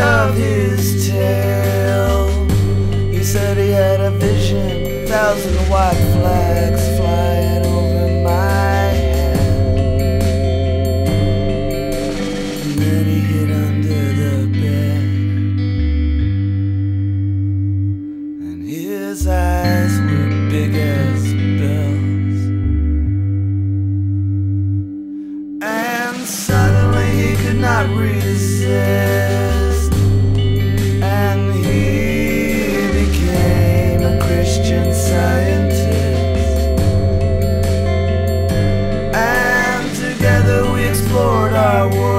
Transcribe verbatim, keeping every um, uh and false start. Of his tail, he said he had a vision, thousand white flags flying over my head. And then he hid under the bed, and his eyes were big as bells. And suddenly he could not resist. Christian scientist, and together we explored our world.